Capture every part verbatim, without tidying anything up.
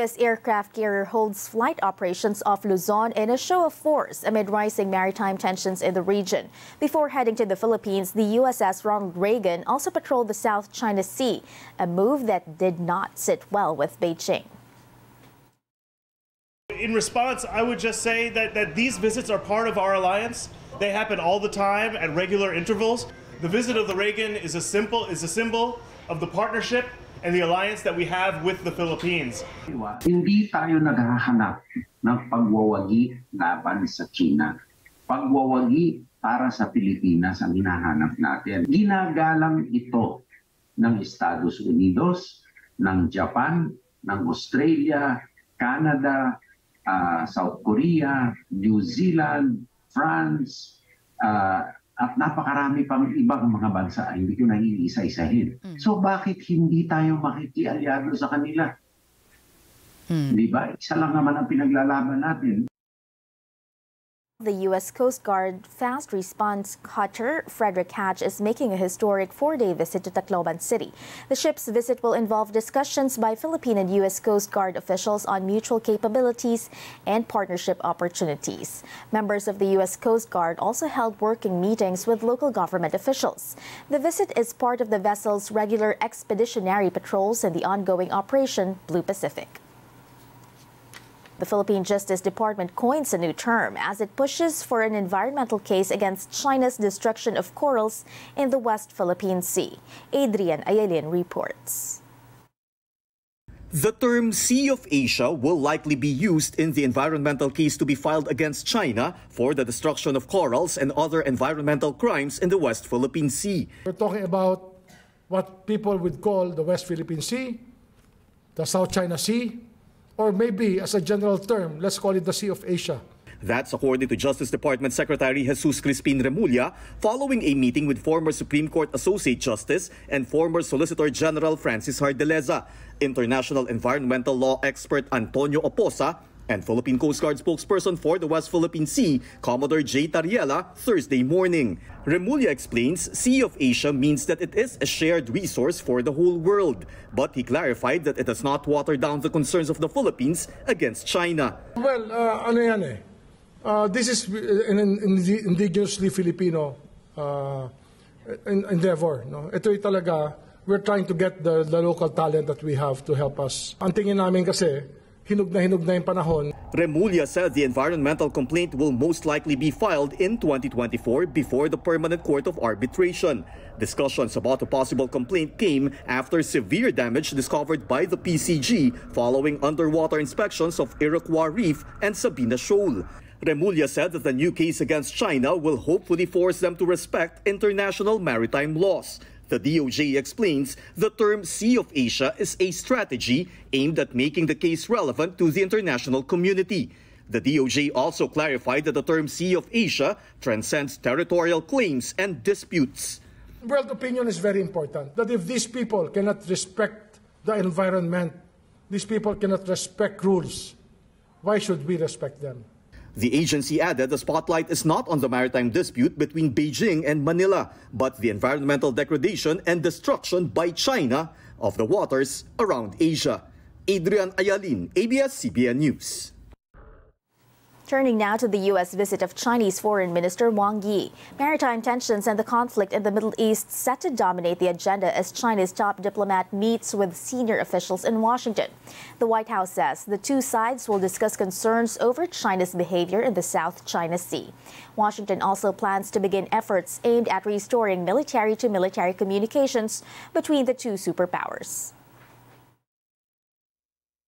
U S aircraft carrier holds flight operations off Luzon in a show of force amid rising maritime tensions in the region. Before heading to the Philippines, the U S S Ronald Reagan also patrolled the South China Sea, a move that did not sit well with Beijing. In response, I would just say that, that these visits are part of our alliance. They happen all the time at regular intervals. The visit of the Reagan is a simple, is a symbol of the partnership and the alliance that we have with the Philippines. Hindi tayo naghahanap ng pagwawagi laban sa China. Pagwawagi para sa Pilipinas ang hinahanap natin. Ginagalang ito ng Estados Unidos, ng Japan, ng Australia, Canada, uh, South Korea, New Zealand, France, uh, at napakarami pang ibang mga bansa, hindi ko naiisa-isahin. Mm. So bakit hindi tayo makikialyado sa kanila? Mm. Di ba? Isa lang naman ang pinaglalaban natin. The U S Coast Guard Fast Response Cutter Frederick Hatch is making a historic four-day visit to Tacloban City. The ship's visit will involve discussions by Philippine and U S Coast Guard officials on mutual capabilities and partnership opportunities. Members of the U S Coast Guard also held working meetings with local government officials. The visit is part of the vessel's regular expeditionary patrols in the ongoing Operation Blue Pacific. The Philippine Justice Department coins a new term as it pushes for an environmental case against China's destruction of corals in the West Philippine Sea. Adrian Ayelin reports. The term Sea of Asia will likely be used in the environmental case to be filed against China for the destruction of corals and other environmental crimes in the West Philippine Sea. We're talking about what people would call the West Philippine Sea, the South China Sea, or maybe, as a general term, let's call it the Sea of Asia. That's according to Justice Department Secretary Jesus Crispin Remulla following a meeting with former Supreme Court Associate Justice and former Solicitor General Francis Jardileza, international environmental law expert Antonio Oposa, and Philippine Coast Guard spokesperson for the West Philippine Sea, Commodore Jay Tariela, Thursday morning. Remulla explains Sea of Asia means that it is a shared resource for the whole world, but he clarified that it does not water down the concerns of the Philippines against China. Well, uh, ano yan eh? Uh, this is an indigenously Filipino uh, endeavor. No? Ito'y talaga, we're trying to get the, the local talent that we have to help us. Ang tingin namin kasi, hinug na hinug na yung panahon. Remulla said the environmental complaint will most likely be filed in twenty twenty-four before the Permanent Court of Arbitration. Discussions about a possible complaint came after severe damage discovered by the P C G following underwater inspections of Iroquois Reef and Sabina Shoal. Remulla said that the new case against China will hopefully force them to respect international maritime laws. The D O J explains the term Sea of Asia is a strategy aimed at making the case relevant to the international community. The D O J also clarified that the term Sea of Asia transcends territorial claims and disputes. World opinion is very important, that if these people cannot respect the environment, these people cannot respect rules, why should we respect them? The agency added the spotlight is not on the maritime dispute between Beijing and Manila, but the environmental degradation and destruction by China of the waters around Asia. Adrian Ayalin, A B S C B N News. Turning now to the U S visit of Chinese Foreign Minister Wang Yi. Maritime tensions and the conflict in the Middle East set to dominate the agenda as China's top diplomat meets with senior officials in Washington. The White House says the two sides will discuss concerns over China's behavior in the South China Sea. Washington also plans to begin efforts aimed at restoring military-to-military communications between the two superpowers.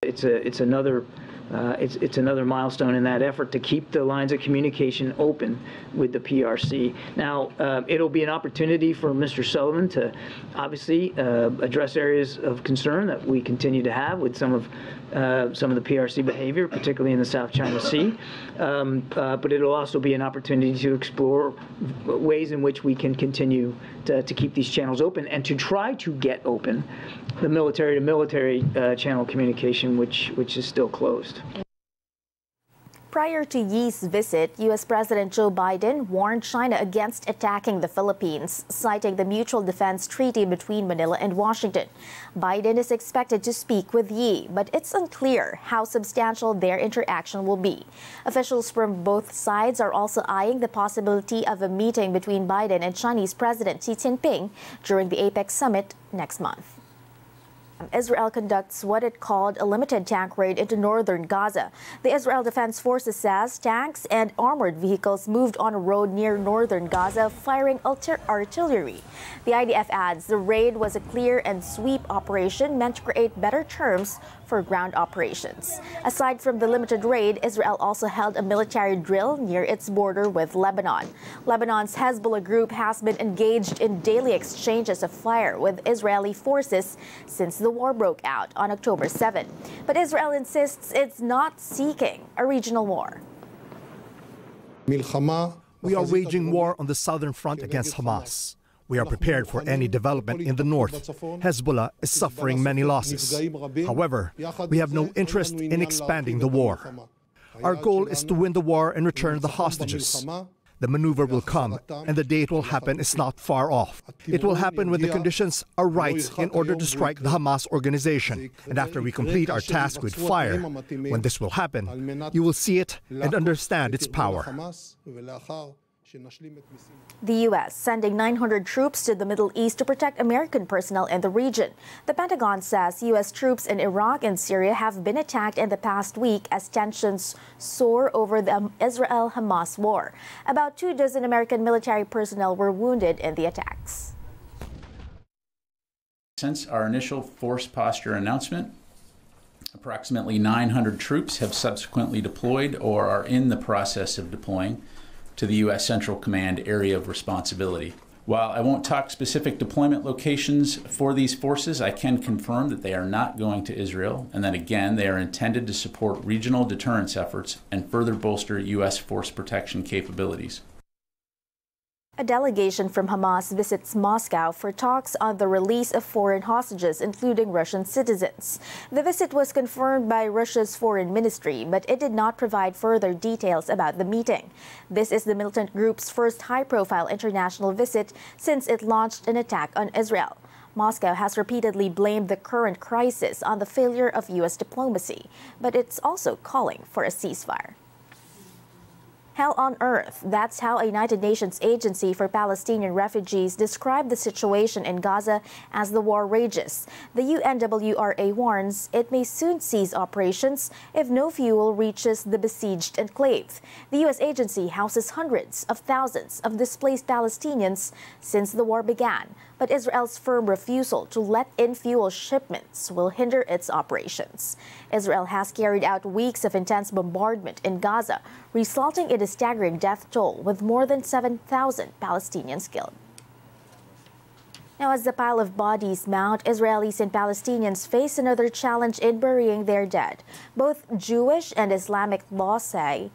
It's, a, it's another... Uh, it's, it's another milestone in that effort to keep the lines of communication open with the P R C. Now, uh, it'll be an opportunity for Mister Sullivan to obviously uh, address areas of concern that we continue to have with some of uh, some of the P R C behavior, particularly in the South China Sea. Um, uh, but it'll also be an opportunity to explore ways in which we can continue to, to keep these channels open and to try to get open the military-to-military uh, channel communication, which which is still closed. Prior to Yi's visit, U S President Joe Biden warned China against attacking the Philippines, citing the Mutual Defense Treaty between Manila and Washington. Biden is expected to speak with Yi, but it's unclear how substantial their interaction will be. Officials from both sides are also eyeing the possibility of a meeting between Biden and Chinese President Xi Jinping during the APEC summit next month. Israel conducts what it called a limited tank raid into northern Gaza. The Israel Defense Forces says tanks and armored vehicles moved on a road near northern Gaza, firing artillery. The I D F adds the raid was a clear and sweep operation meant to create better terms for ground operations. Aside from the limited raid, Israel also held a military drill near its border with Lebanon. Lebanon's Hezbollah group has been engaged in daily exchanges of fire with Israeli forces since the war broke out on October seventh. But Israel insists it's not seeking a regional war. We are waging war on the southern front against Hamas. We are prepared for any development in the north. Hezbollah is suffering many losses. However, we have no interest in expanding the war. Our goal is to win the war and return the hostages. The maneuver will come, and the day it will happen is not far off. It will happen when the conditions are right in order to strike the Hamas organization, and after we complete our task with fire. When this will happen, you will see it and understand its power. The U S sending nine hundred troops to the Middle East to protect American personnel in the region. The Pentagon says U S troops in Iraq and Syria have been attacked in the past week as tensions soar over the Israel-Hamas war. About two dozen American military personnel were wounded in the attacks. Since our initial force posture announcement, approximately nine hundred troops have subsequently deployed or are in the process of deploying to the U S Central Command area of responsibility. While I won't talk specific deployment locations for these forces, I can confirm that they are not going to Israel, and that again, they are intended to support regional deterrence efforts and further bolster U S force protection capabilities. A delegation from Hamas visits Moscow for talks on the release of foreign hostages, including Russian citizens. The visit was confirmed by Russia's foreign ministry, but it did not provide further details about the meeting. This is the militant group's first high-profile international visit since it launched an attack on Israel. Moscow has repeatedly blamed the current crisis on the failure of U S diplomacy, but it's also calling for a ceasefire. Hell on earth, that's how a United Nations agency for Palestinian refugees described the situation in Gaza as the war rages. The U N W R A warns it may soon cease operations if no fuel reaches the besieged enclave. The U S agency houses hundreds of thousands of displaced Palestinians since the war began, but Israel's firm refusal to let in fuel shipments will hinder its operations. Israel has carried out weeks of intense bombardment in Gaza, resulting in a staggering death toll, with more than seven thousand Palestinians killed. Now, as the pile of bodies mount, Israelis and Palestinians face another challenge in burying their dead. Both Jewish and Islamic law say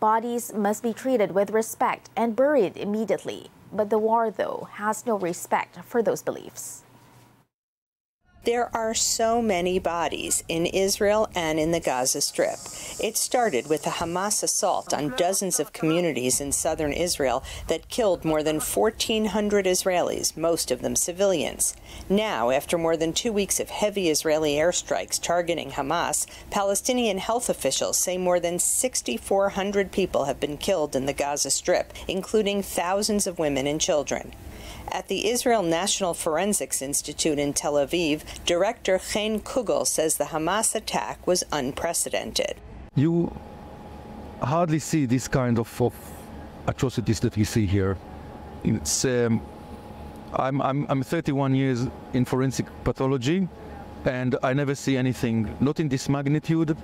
bodies must be treated with respect and buried immediately. But the war, though, has no respect for those beliefs. There are so many bodies in Israel and in the Gaza Strip. It started with a Hamas assault on dozens of communities in southern Israel that killed more than fourteen hundred Israelis, most of them civilians. Now, after more than two weeks of heavy Israeli airstrikes targeting Hamas, Palestinian health officials say more than six thousand four hundred people have been killed in the Gaza Strip, including thousands of women and children. At the Israel National Forensics Institute in Tel Aviv, Director Haim Kugel says the Hamas attack was unprecedented. You hardly see this kind of, of atrocities that we see here. It's, um, I'm, I'm, I'm thirty-one years in forensic pathology, and I never see anything, not in this magnitude,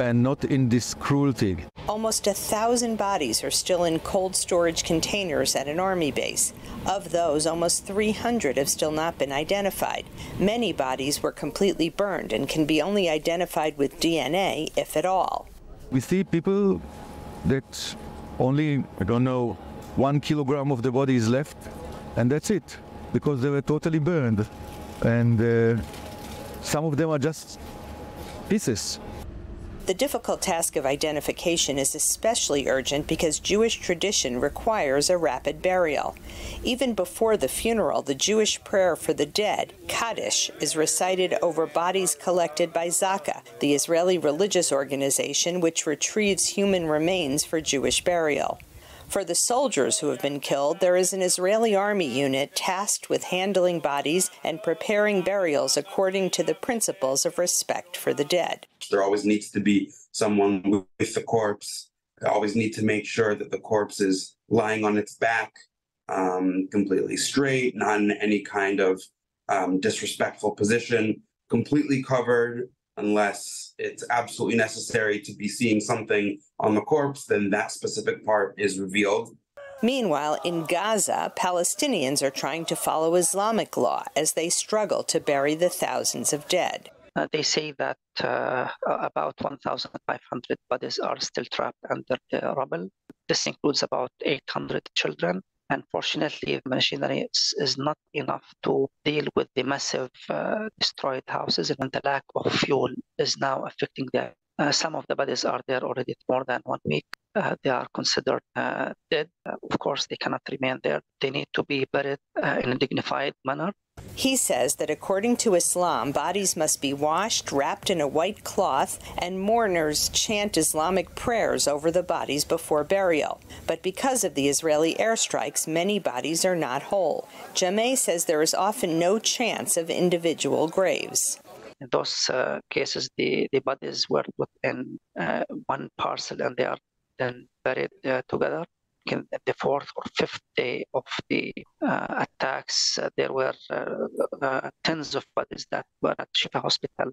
and not in this cruelty. Almost a thousand bodies are still in cold storage containers at an army base. Of those, almost three hundred have still not been identified. Many bodies were completely burned and can be only identified with D N A, if at all. We see people that only, I don't know, one kilogram of the body is left, and that's it, because they were totally burned. And uh, some of them are just pieces. The difficult task of identification is especially urgent because Jewish tradition requires a rapid burial. Even before the funeral, the Jewish prayer for the dead, Kaddish, is recited over bodies collected by Zaka, the Israeli religious organization which retrieves human remains for Jewish burial. For the soldiers who have been killed, there is an Israeli army unit tasked with handling bodies and preparing burials according to the principles of respect for the dead. There always needs to be someone with the corpse. They always need to make sure that the corpse is lying on its back, um, completely straight, not in any kind of um, disrespectful position, completely covered. Unless it's absolutely necessary to be seeing something on the corpse, then that specific part is revealed. Meanwhile, in Gaza, Palestinians are trying to follow Islamic law as they struggle to bury the thousands of dead. Uh, they say that uh, about one thousand five hundred bodies are still trapped under the rubble. This includes about eight hundred children. Unfortunately, the machinery is not enough to deal with the massive uh, destroyed houses, and the lack of fuel is now affecting them. Uh, some of the bodies are there already more than one week. Uh, they are considered uh, dead. Uh, of course, they cannot remain there. They need to be buried uh, in a dignified manner. He says that according to Islam, bodies must be washed, wrapped in a white cloth, and mourners chant Islamic prayers over the bodies before burial. But because of the Israeli airstrikes, many bodies are not whole. Jameh says there is often no chance of individual graves. In those uh, cases, the, the bodies were put in uh, one parcel and they are then buried uh, together. In the fourth or fifth day of the uh, attacks, uh, there were uh, uh, tens of bodies that were at Shifa Hospital.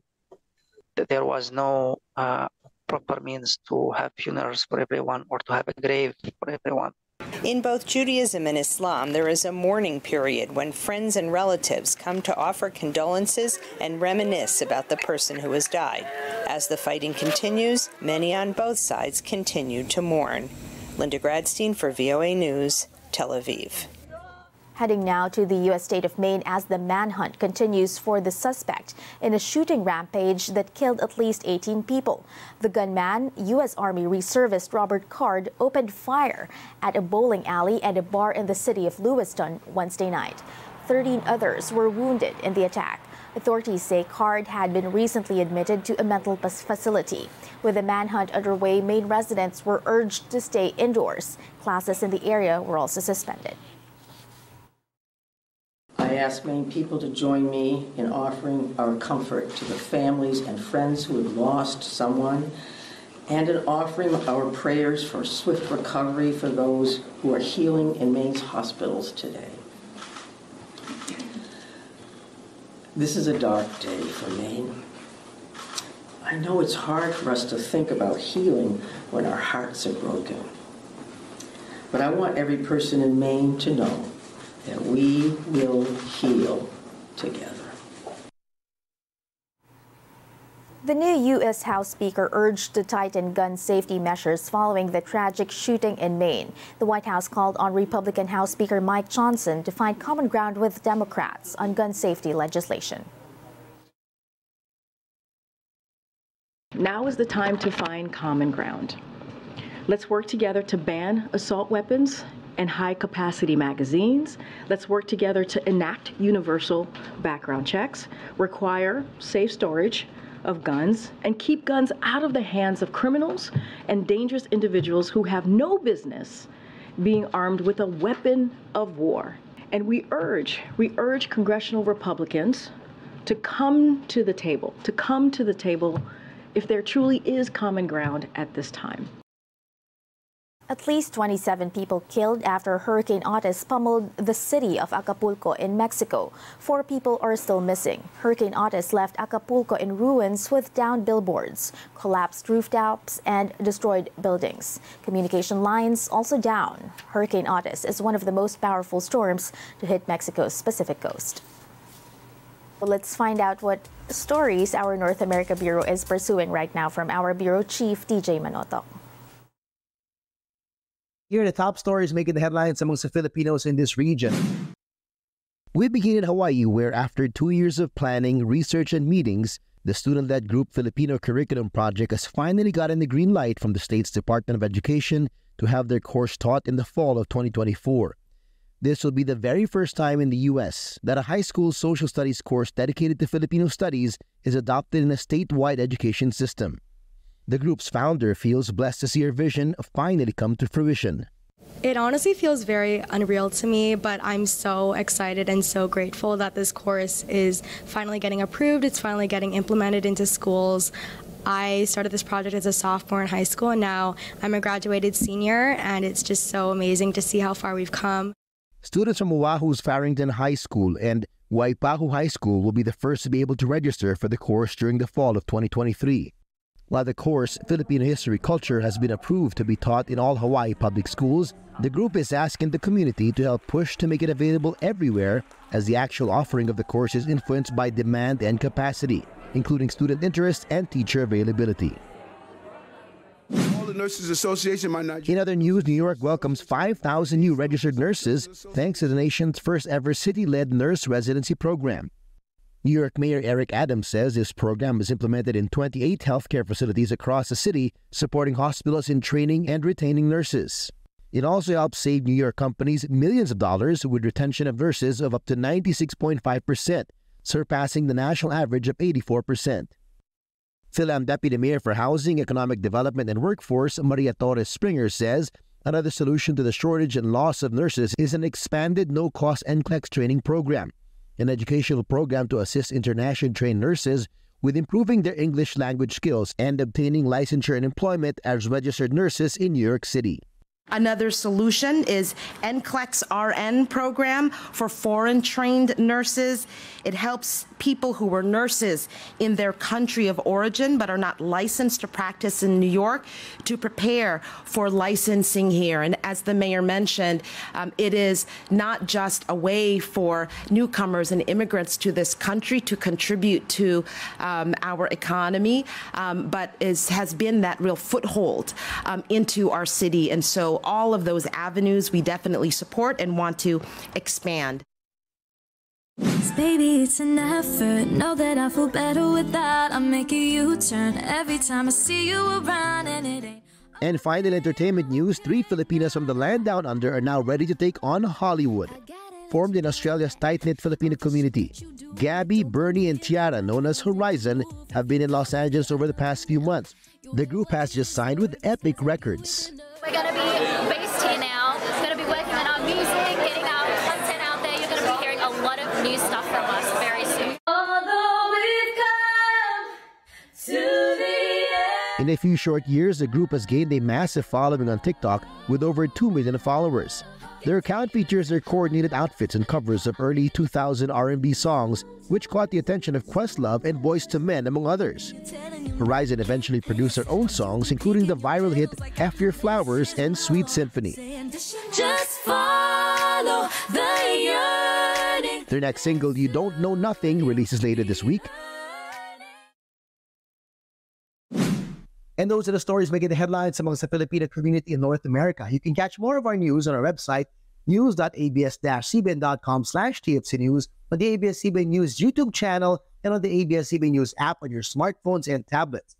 There was no uh, proper means to have funerals for everyone or to have a grave for everyone. In both Judaism and Islam, there is a mourning period when friends and relatives come to offer condolences and reminisce about the person who has died. As the fighting continues, many on both sides continue to mourn. Linda Gradstein for V O A News, Tel Aviv. Heading now to the U S state of Maine as the manhunt continues for the suspect in a shooting rampage that killed at least eighteen people. The gunman, U S Army Reservist Robert Card, opened fire at a bowling alley and a bar in the city of Lewiston Wednesday night. thirteen others were wounded in the attack. Authorities say Card had been recently admitted to a mental facility. With the manhunt underway, Maine residents were urged to stay indoors. Classes in the area were also suspended. I ask Maine people to join me in offering our comfort to the families and friends who have lost someone, and in offering our prayers for swift recovery for those who are healing in Maine's hospitals today. This is a dark day for Maine. I know it's hard for us to think about healing when our hearts are broken. But I want every person in Maine to know that we will heal together. The new U S House Speaker urged to tighten gun safety measures following the tragic shooting in Maine. The White House called on Republican House Speaker Mike Johnson to find common ground with Democrats on gun safety legislation. Now is the time to find common ground. Let's work together to ban assault weapons and high-capacity magazines. Let's work together to enact universal background checks, require safe storage of guns, and keep guns out of the hands of criminals and dangerous individuals who have no business being armed with a weapon of war. And we urge, we urge congressional Republicans to come to the table, to come to the table if there truly is common ground at this time. At least twenty-seven people killed after Hurricane Otis pummeled the city of Acapulco in Mexico. Four people are still missing. Hurricane Otis left Acapulco in ruins with downed billboards, collapsed rooftops, and destroyed buildings. Communication lines also down. Hurricane Otis is one of the most powerful storms to hit Mexico's Pacific coast. Well, let's find out what stories our North America Bureau is pursuing right now from our Bureau Chief, T J Manotok. Here are the top stories making the headlines amongst the Filipinos in this region. We begin in Hawaii, where after two years of planning, research, and meetings, The student-led group Filipino Curriculum Project has finally gotten the green light from the state's Department of Education to have their course taught in the fall of twenty twenty-four. This will be the very first time in the U S that a high school social studies course dedicated to Filipino studies is adopted in a statewide education system. The group's founder feels blessed to see her vision finally come to fruition. It honestly feels very unreal to me, but I'm so excited and so grateful that this course is finally getting approved. It's finally getting implemented into schools. I started this project as a sophomore in high school, and now I'm a graduated senior, and it's just so amazing to see how far we've come. Students from Oahu's Farrington High School and Waipahu High School will be the first to be able to register for the course during the fall of twenty twenty-three. While the course, Filipino History Culture, has been approved to be taught in all Hawaii public schools, the group is asking the community to help push to make it available everywhere, as the actual offering of the course is influenced by demand and capacity, including student interest and teacher availability. All the Nurses Association, my Niger- In other news, New York welcomes five thousand new registered nurses thanks to the nation's first ever city-led nurse residency program. New York Mayor Eric Adams says this program is implemented in twenty-eight healthcare facilities across the city, supporting hospitals in training and retaining nurses. It also helps save New York companies millions of dollars with retention of nurses of up to ninety-six point five percent, surpassing the national average of eighty-four percent. Philam Deputy Mayor for Housing, Economic Development and Workforce, Maria Torres Springer, says another solution to the shortage and loss of nurses is an expanded no-cost N C L E X training program, an educational program to assist internationally trained nurses with improving their English language skills and obtaining licensure and employment as registered nurses in New York City. Another solution is N C L E X R N program for foreign-trained nurses. It helps people who were nurses in their country of origin but are not licensed to practice in New York to prepare for licensing here. And as the mayor mentioned, um, it is not just a way for newcomers and immigrants to this country to contribute to um, our economy, um, but is, has been that real foothold um, into our city. And so all of those avenues we definitely support and want to expand. Baby, it's an effort. Know that I feel better without. I make a U-turn every time I see you around, and it ain't. And final entertainment news, three Filipinas from the land down under are now ready to take on Hollywood. Formed in Australia's tight-knit Filipino community, Gabby, Bernie, and Tiara, known as Horizon, have been in Los Angeles over the past few months. The group has just signed with Epic Records. We're going to be based here now. It's going to be working on our music, getting our content out there. You're going to be hearing a lot of new stuff from us very soon. Although we've come to the end. In a few short years, the group has gained a massive following on TikTok with over two million followers. Their account features their coordinated outfits and covers of early two thousand R and B songs, which caught the attention of Questlove and Boyz two Men, among others. Horizon eventually produced their own songs, including the viral hit F Your Flowers and Sweet Symphony. Just follow the yearning. Their next single, You Don't Know Nothing, releases later this week. And those are the stories making the headlines amongst the Filipino community in North America. You can catch more of our news on our website, news dot A B S dash C B N dot com slash T F C News, on the A B S C B N News YouTube channel, and on the A B S C B N News app on your smartphones and tablets.